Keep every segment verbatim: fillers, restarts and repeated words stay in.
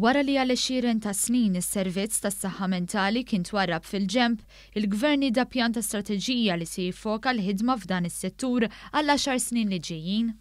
Wara li għal għexieren ta' snin is-servizz tas-saħħa mentali kien twarrab fil-ġemp, il-gvern ida pjanta strateġija li se jiffoka l-ħidma f'dan is-settur għal għaxar snin li ġejjin.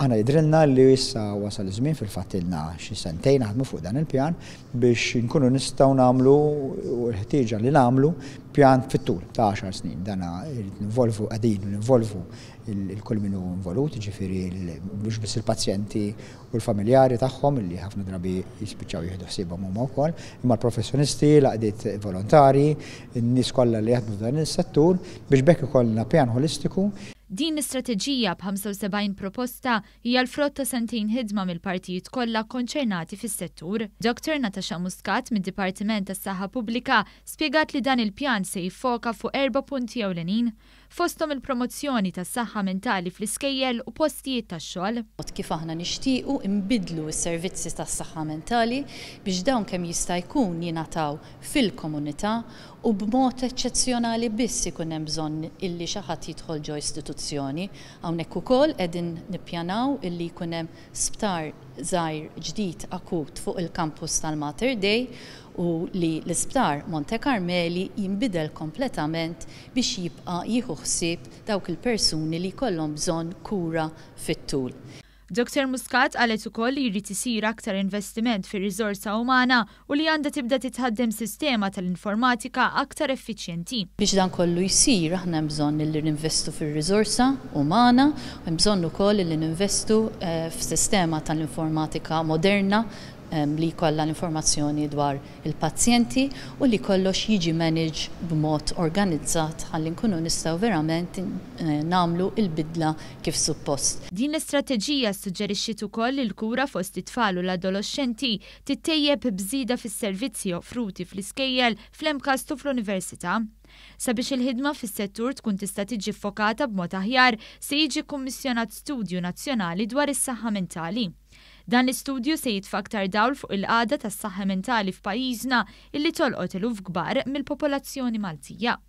Għana jidrilna li issa wasal iż-żmien fil-fatt ilna xi sentejn naħdmu fuq dan il-pjan biex nkunu nistgħu nagħmlu u l-ħtieġa li nagħmlu pjan fit-tul ta' għaxar snin. Dana involvu qegħdin u involvu il-kull minnu involut, ġifieri mhux biss il-pazjenti u l-familjari tagħhom li ħafna drabi jispiċċaw jieħdu ħsiebhom huma wkoll, imma l-professjonisti, l-qdiet volontari, n-nies kollha li jaħdmu f'dan is-settur biex bekk ikollna pjan holistiku. Din l-istrateġija b'75 proposta hija l-frott ta' sentejn ħidma mill-partijiet kollha konċernati fis-settur. Dr Natasha Muscat mid-Dipartiment tas-Saħħa Pubblika spjegat li dan il-pjan se jiffoka fuq erba' punti ewlenin fosthom il-promozzjoni tas-saħħa mentali fl-iskejjel u postijiet tax-xogħol. Kif aħna nixtiequ inbidlu s-servizzi tas-saħħa mentali biex dawn kemm jista' jkun jingħataw fil-komunità u b'mod eċċezzjonali biss ikun hemm bżonn illi xi ħadd jidħol ġo istituzzjoni. Hawnhekk ukoll qegħdin nippjanaw illi jkun hemm sptar żgħir ġdid akut fuq il-kampus tal-Mater Dei u li l-isptar Monte Carmeli jinbidel kompletament biex jibqa' jieħu ħsieb dawk il-persuni li jkollhom bżonn kura fit-tul. Dr Muscat qalet ukoll li jrid isir aktar investiment fir-riżorsa umana u li għandha tibda titħaddem sistema tal-informatika aktar effiċjenti. Biex dan kollu jsir aħna hemm bżonn li ninvestu fir-riżorsa umana, hemm bżonn ukoll li ninvestu f'sistema tal-informatika moderna li jkollha l-informazzjoni dwar il-pazjenti u li kollox jiġi manage b'mod organizzat ħalli nkunu nistgħu verament nagħmlu l-bidla kif suppost. Din l-istrateġija ssuġġerixxiet ukoll li l-kura fost it-tfal u l-adolexxenti tittejjeb bżida fis-servizzi offruti fl-iskejjel fl-emkastu fl-università. Sabiex il-ħidma fis-settur tkun tista' tiġi ffokata b'mod aħjar se jiġi kummissjonat studju nazzjonali dwar is-saħħa mentali. Dan l-istudju se jitfa' aktar dawl fuq il-qagħda tas-saħħa mentali f'pajjiżna illi tolqot eluf kbar mill-popolazzjoni Maltija.